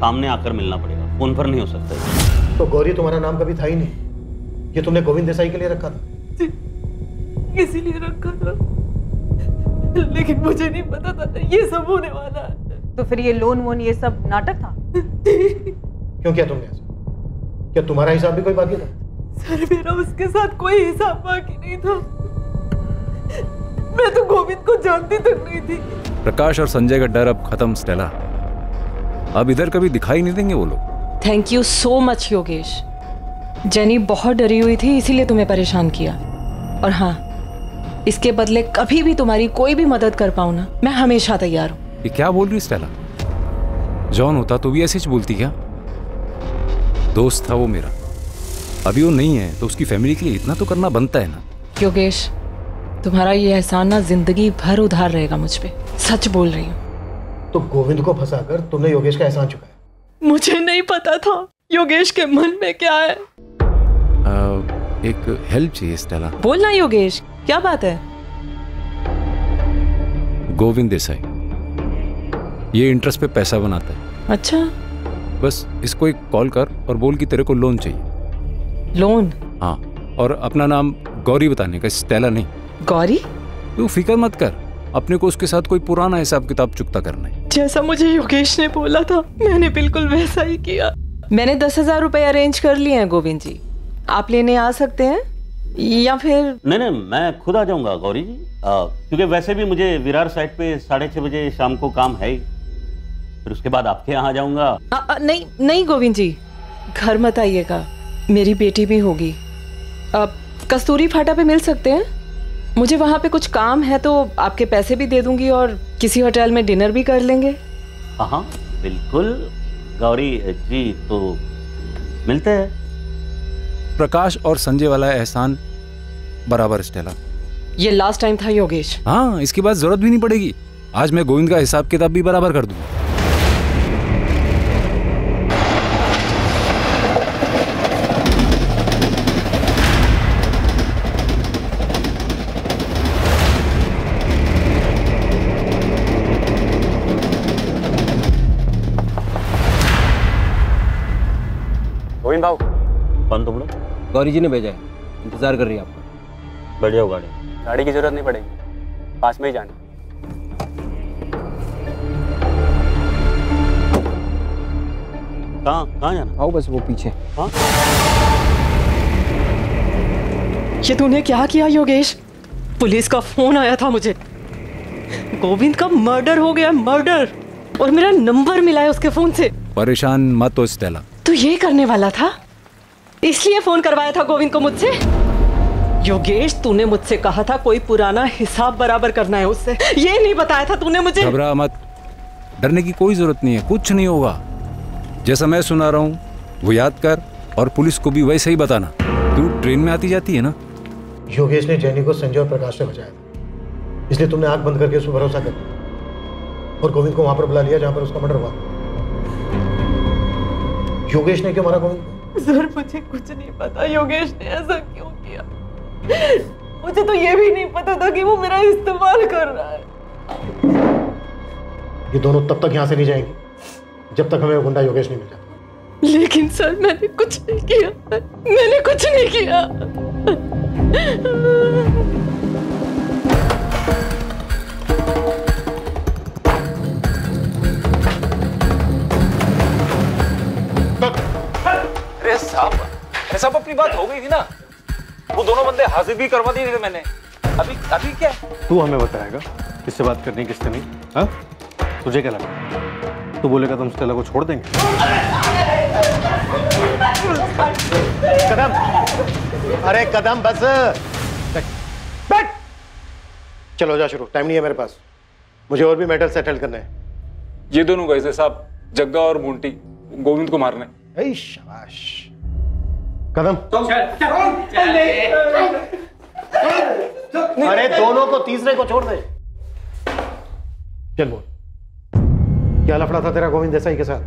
सामने आकर मिलना पड़ेगा, फोन पर नहीं हो सकता। तो गौरी तुम्हारा नाम कभी था ही नहीं, ये तुमने गोविंद देसाई के लिए रखा था? इसीलिए रखा था, लेकिन मुझे नहीं पता था ये सब होने वाला है। तो फिर ये लोन वोन ये सब नाटक था? क्यों किया तुमने ऐसा? क्या तुम्हारा हिसाब भी कोई बाकी था? सर मेरा उसके साथ कोई हिसाब बाकी नहीं था, मैं तो गोविंद को जानती तक नहीं थी। प्रकाश और संजय का डर अब खत्म स्टेला, अब इधर कभी दिखाई नहीं देंगे वो लोग। Thank you so much Yogesh, Jenny बहुत डरी हुई थी इसीलिए तुम्हें परेशान किया। और हाँ, इसके बदले कभी भी तुम्हारी कोई भी मदद कर पाऊं ना, मैं हमेशा तैयार हूँ। ये क्या बोल रही स्टेला, जॉन होता तो भी ऐसे ही बोलती क्या? दोस्त था वो मेरा, अभी वो नहीं है तो उसकी फैमिली के लिए इतना तो करना बनता है ना। योगेश तुम्हारा ये एहसान ना जिंदगी भर उधार रहेगा मुझ पे, सच बोल रही हूँ। तो गोविंद को फंसाकर तुमने योगेश का एहसान चुकाया? मुझे नहीं पता था योगेश के मन में क्या है। आ, एक हेल्प चाहिए स्टेला। बोलना योगेश, क्या बात है? गोविंद देसाई ये इंटरेस्ट पे पैसा बनाता है। अच्छा, बस इसको एक कॉल कर और बोल कि तेरे को लोन चाहिए। लोन? हाँ, और अपना नाम गौरी बताने का, स्टेला नहीं। गौरी? तू फिक्र मत कर, अपने को उसके साथ कोई पुराना हिसाब किताब चुकता करना है। जैसा मुझे योगेश ने बोला था मैंने बिल्कुल वैसा ही किया। मैंने दस हजार रुपए अरेंज कर लिए हैं गोविंद जी, आप लेने आ सकते हैं या फिर? नहीं नहीं मैं खुद आ जाऊंगा गौरी जी, क्योंकि वैसे भी मुझे विरार साइड पे साढ़े छह बजे शाम को काम है, फिर उसके बाद आपके यहाँ आ जाऊंगा। आ, आ, नहीं नहीं गोविंद जी घर मत आइएगा, मेरी बेटी भी होगी। आप कस्तूरी फाटा पे मिल सकते हैं, मुझे वहाँ पे कुछ काम है तो आपके पैसे भी दे दूंगी और किसी होटल में डिनर भी कर लेंगे। हाँ बिल्कुल गौरी जी, तो मिलते हैं। प्रकाश और संजय वाला एहसान बराबर स्टेला, ये लास्ट टाइम था योगेश। हाँ इसके बाद जरूरत भी नहीं पड़ेगी, आज मैं गोविंद का हिसाब किताब भी बराबर कर दूंगा। कौन तुम लोग? गौरी जी ने भेजा है, इंतजार कर रही है आपका। बढ़िया हो गाड़ी, गाड़ी की जरूरत नहीं पड़ेगी, पास में ही जाना। कहाँ कहाँ जाना? आओ बस वो पीछे। हाँ ये तूने क्या किया योगेश? पुलिस का फोन आया था मुझे, गोविंद का मर्डर हो गया, मर्डर, और मेरा नंबर मिला है उसके फोन से। परेशान मत हो स्टेला, तो ये करने वाला था इसलिए फोन करवाया था गोविंद को मुझसे। योगेश तूने मुझसे कहा था कोई पुराना हिसाब बराबर करना है उससे, ये नहीं बताया था तूने मुझे। घबरा मत, डरने की कोई जरूरत नहीं है, कुछ नहीं होगा। जैसा मैं सुना रहा हूँ वो याद कर और पुलिस को भी वैसे ही बताना। तू ट्रेन में आती जाती है ना। योगेश ने जेनी को संजय और प्रकाश से बचाया था, इसलिए तुमने आंख बंद करके उस पर भरोसा कर दिया और गोविंद को वहां पर बुला लिया जहाँ पर उसका मर्डर हुआ। योगेश ने क्यों मारा गोविंद? सर मुझे कुछ नहीं पता योगेश ने ऐसा क्यों किया, मुझे तो ये भी नहीं पता था कि वो मेरा इस्तेमाल कर रहा है। ये दोनों तब तक यहाँ से नहीं जाएंगे जब तक हमें गुंडा योगेश नहीं मिल जाता। लेकिन सर मैंने कुछ नहीं किया, मैंने कुछ नहीं किया। साहब साहब अपनी बात हो गई थी ना, वो दोनों बंदे हाजिर भी करवा दिए थे मैंने। अभी अभी क्या? तू हमें बताएगा किससे बात करनी किससे नहीं? हाँ तुझे क्या लगा? तू बोलेगा तुम स्टेला को छोड़ देंगे? कदम, अरे कदम बस। बैठ। चलो जा शुरू, टाइम नहीं है मेरे पास, मुझे और भी मैटर सेटल करना है। ये दोनों गए थे साहब, जग्गा और मुंटी, गोविंद को मारने। ऐ शाबाश। कदम। अरे दोनों को, तीसरे को छोड़ दे। चल बोल, क्या लफड़ा था तेरा गोविंद देसाई के साथ?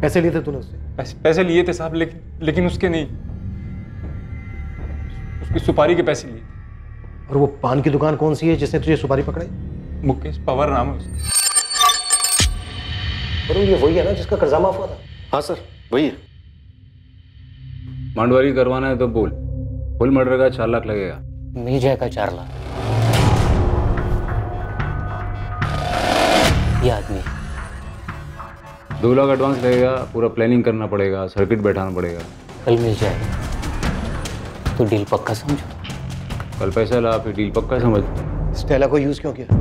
पैसे लिए थे तूने उससे? पैसे, पैसे लिए थे साहब, लेकिन लेकिन उसके नहीं, उसकी सुपारी के पैसे लिए। और वो पान की दुकान कौन सी है जिसने तुझे सुपारी पकड़ाई? मुकेश पवार नाम है उसका। और ये वही है ना जिसका कर्जा माफ हुआ था? हाँ सर वही है। मांडवारी करवाना है तो बोल, फुल मर्डर का चार लाख लगेगा, मीजय का चार लाख। ये आदमी दो लाख एडवांस लगेगा, पूरा प्लानिंग करना पड़ेगा, सर्किट बैठाना पड़ेगा। कल मिल जाएगा, तो डील पक्का समझो। कल पैसा ला, फिर डील पक्का समझ। स्टेला को यूज क्यों किया?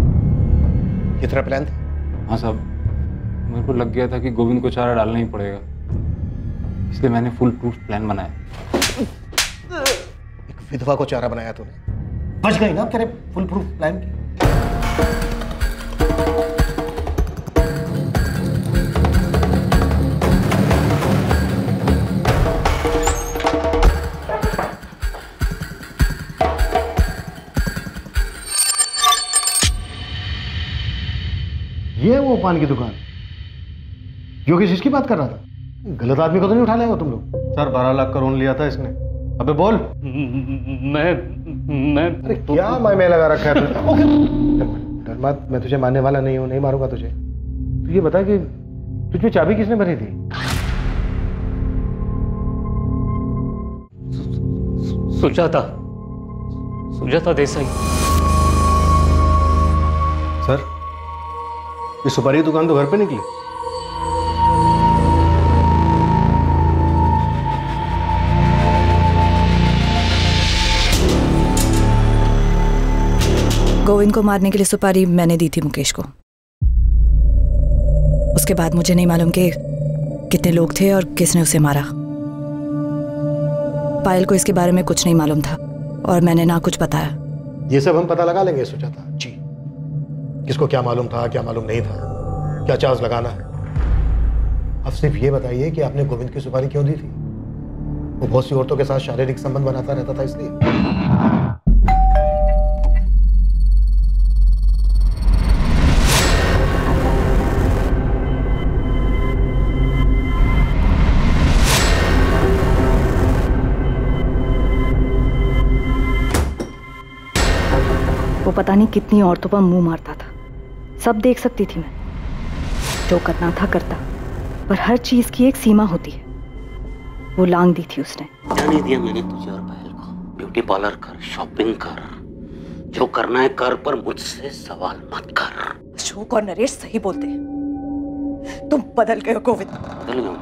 ये तेरा प्लान था? हाँ साहब, मेरे को लग गया था कि गोविंद को चारा डालना ही पड़ेगा, इसलिए मैंने फुल प्रूफ प्लान बनाया। एक विधवा को चारा बनाया तूने, बच गई ना तेरे फुल प्रूफ प्लान की। ये वो पान की दुकान, योगेश इसकी बात कर रहा था। गलत आदमी को तो नहीं उठा लाए हो तुम लोग? सर बारह लाख का लोन लिया था इसने। अबे बोल। मैं मैं अरे क्या मैं मैं लगा रखा है? डर मत, मैं तुझे मारने वाला नहीं हूँ, नहीं मारूंगा तुझे। तू ये बता कि तुझे चाबी किसने भरी थी? सुजाता, सुजाता देसाई। सर ये सुपारी दुकान तो घर पे निकली। गोविंद को मारने के लिए सुपारी मैंने दी थी मुकेश को। उसके बाद मुझे नहीं मालूम कि कितने लोग थे और किसने उसे मारा। पायल को इसके बारे में कुछ नहीं मालूम था और मैंने ना कुछ बताया। ये सब हम पता लगा लेंगे सुजाता जी, किसको क्या मालूम था, क्या मालूम नहीं था, क्या चार्ज लगाना है। अब सिर्फ ये बताइए कि आपने गोविंद की सुपारी क्यों दी थी? वो बहुत सी औरतों के साथ शारीरिक संबंध बनाता रहता था, इसलिए। वो पता नहीं कितनी औरतों पर मुंह मारता था, सब देख सकती थी मैं। जो करना था करता, पर हर चीज की एक सीमा होती है, वो लांग दी थी उसने। जाने दिया मैंने तुझे और पायल को। ब्यूटी पार्लर कर, शॉपिंग कर, जो करना है कर, पर मुझसे सवाल मत कर। अशोक और नरेश सही बोलते हैं, तुम बदल गए हो गोविंद। बदल गए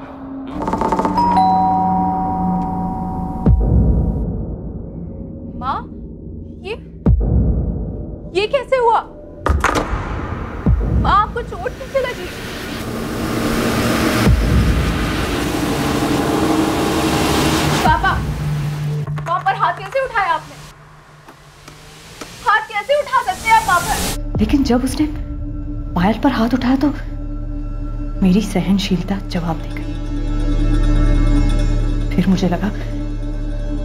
माँ, ये ये कैसे हुआ? आपको चोट कैसे लगी? पापा, पापा पर हाथ कैसे उठाया आपने? हाथ कैसे उठा सकते हैं आप पापा? लेकिन जब उसने पायल पर हाथ उठाया तो मेरी सहनशीलता जवाब दे गई। फिर मुझे लगा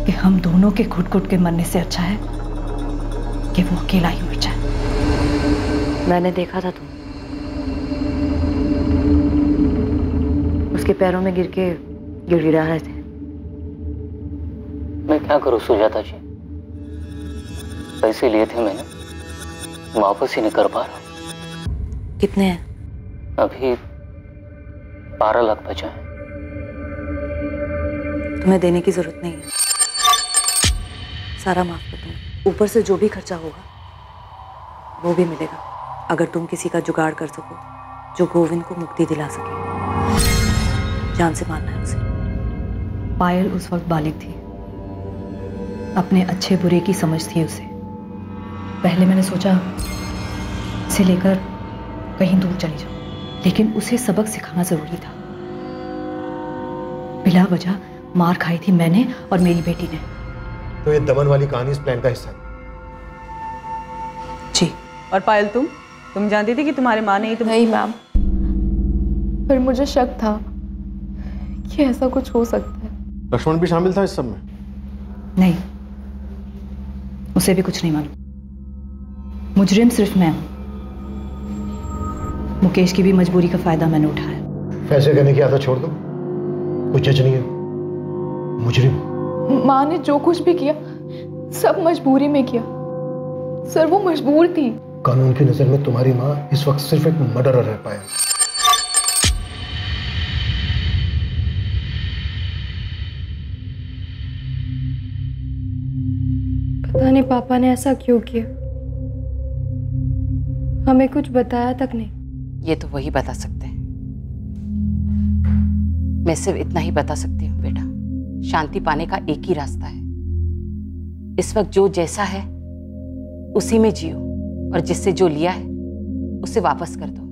कि हम दोनों के घुट घुट के मरने से अच्छा है कि वो अकेला ही मर जाए। मैंने देखा था तुम के पैरों में गिर के गिड़गिड़ा रहे थे। मैं क्या करूं सुजाता जी, पैसे लिए थे मैंने, वापस ही नहीं कर पा रहा। कितने हैं? अभी बारह लाख बचा है। तुम्हें देने की जरूरत नहीं है, सारा माफ कर दूंगा। ऊपर से जो भी खर्चा होगा वो भी मिलेगा, अगर तुम किसी का जुगाड़ कर सको जो गोविंद को मुक्ति दिला सके। जान से मारना है उसे। पायल उस वक्त बालिग थी, अपने अच्छे बुरे की समझ थी उसे। पहले मैंने सोचा इसे लेकर कहीं दूर चली जाओ। लेकिन उसे सबक सिखाना जरूरी था। बिला वजह मार खाई थी मैंने और मेरी बेटी ने। तो ये दमन वाली कहानी इस प्लान का हिस्सा है। जी। और पायल तुम तुम जानती थी कि तुम्हारे माँ ने ही तुम्हें? नहीं मैम, पर मुझे शक था कि ऐसा कुछ हो सकता है। लक्ष्मण भी शामिल था इस सब में? नहीं, उसे भी कुछ नहीं मालूम। मुजरिम सिर्फ मैं हूँ। मुकेश की भी मजबूरी का फायदा मैंने उठाया। ऐसे करने की आदत छोड़ दो, कुछ नहीं है मुजरिम। माँ ने जो कुछ भी किया सब मजबूरी में किया सर, वो मजबूर थी। कानून की नजर में तुम्हारी माँ इस वक्त सिर्फ एक मर्डरर रह पाया। पता नहीं पापा ने ऐसा क्यों किया, हमें कुछ बताया तक नहीं। ये तो वही बता सकते हैं। मैं सिर्फ इतना ही बता सकती हूँ बेटा, शांति पाने का एक ही रास्ता है। इस वक्त जो जैसा है उसी में जियो और जिससे जो लिया है उसे वापस कर दो।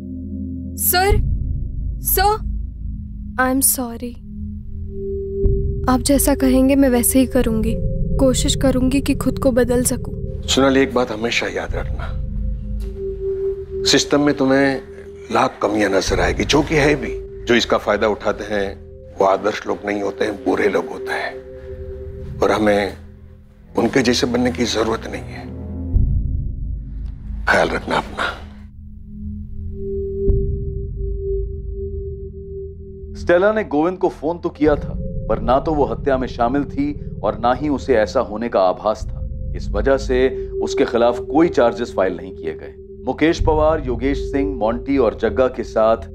Sir, sir, I am sorry. आप जैसा कहेंगे मैं वैसे ही करूंगी। कोशिश करूंगी कि खुद को बदल सकूं। सोनाली, एक बात हमेशा याद रखना, सिस्टम में तुम्हें लाख कमियां नजर आएगी, जो कि है भी। जो इसका फायदा उठाते हैं वो आदर्श लोग नहीं होते हैं, बुरे लोग होते हैं, और हमें उनके जैसे बनने की जरूरत नहीं है। ख्याल रखना अपना। स्टेला ने गोविंद को फोन तो किया था, पर ना तो वो हत्या में शामिल थी और ना ही उसे ऐसा होने का आभास था। इस वजह से उसके खिलाफ कोई चार्जेस फाइल नहीं किए गए। मुकेश पवार, योगेश सिंह, मॉन्टी और जग्गा के साथ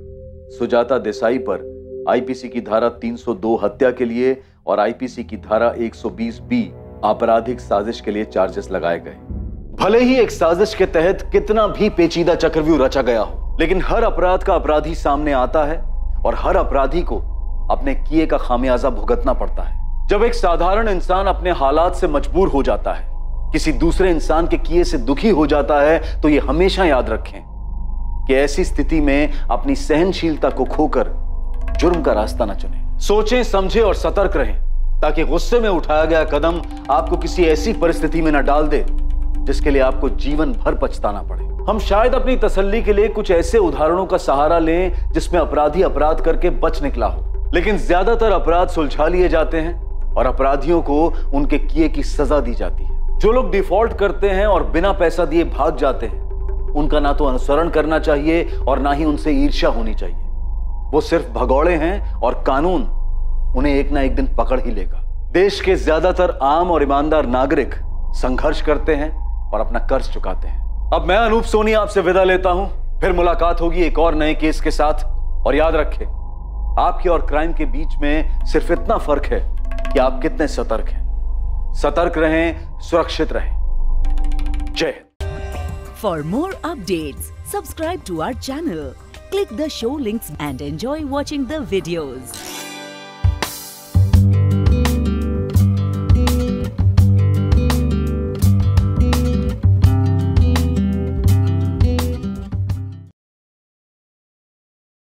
सुजाता देसाई पर आईपीसी की धारा तीन सौ दो हत्या के लिए और आईपीसी की धारा एक सौ बीस बी आपराधिक साजिश के लिए चार्जेस लगाए गए। भले ही एक साजिश के तहत कितना भी पेचीदा चक्रव्यूह रचा गया हो, लेकिन हर अपराध का अपराधी सामने आता है और हर अपराधी को अपने किए का खामियाजा भुगतना पड़ता है। जब एक साधारण इंसान अपने हालात से मजबूर हो जाता है, किसी दूसरे इंसान के किए से दुखी हो जाता है, तो ये हमेशा याद रखें कि ऐसी स्थिति में अपनी सहनशीलता को खोकर जुर्म का रास्ता न चुने। सोचें, समझें और सतर्क रहें, ताकि गुस्से में उठाया गया कदम आपको किसी ऐसी परिस्थिति में न डाल दे जिसके लिए आपको जीवन भर पछताना पड़े। हम शायद अपनी तसल्ली के लिए कुछ ऐसे उदाहरणों का सहारा लें जिसमें अपराधी अपराध करके बच निकला हो, लेकिन ज्यादातर अपराध सुलझा लिए जाते हैं और अपराधियों को उनके किए की सजा दी जाती है। जो लोग डिफॉल्ट करते हैं और बिना पैसा दिए भाग जाते हैं, उनका ना तो अनुसरण करना चाहिए और ना ही उनसे ईर्ष्या होनी चाहिए। वो सिर्फ भगौड़े हैं और कानून उन्हें एक ना एक दिन पकड़ ही लेगा। देश के ज्यादातर आम और ईमानदार नागरिक संघर्ष करते हैं और अपना कर्ज चुकाते हैं। अब मैं अनूप सोनी आपसे विदा लेता हूं। फिर मुलाकात होगी एक और नए केस के साथ। और याद रखें, आपके और क्राइम के बीच में सिर्फ इतना फर्क है कि आप कितने सतर्क हैं। सतर्क रहें, सुरक्षित रहें। जय Hind. For more updates, subscribe to our channel, click the show links and enjoy watching the videos.